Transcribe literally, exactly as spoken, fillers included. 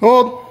Hold.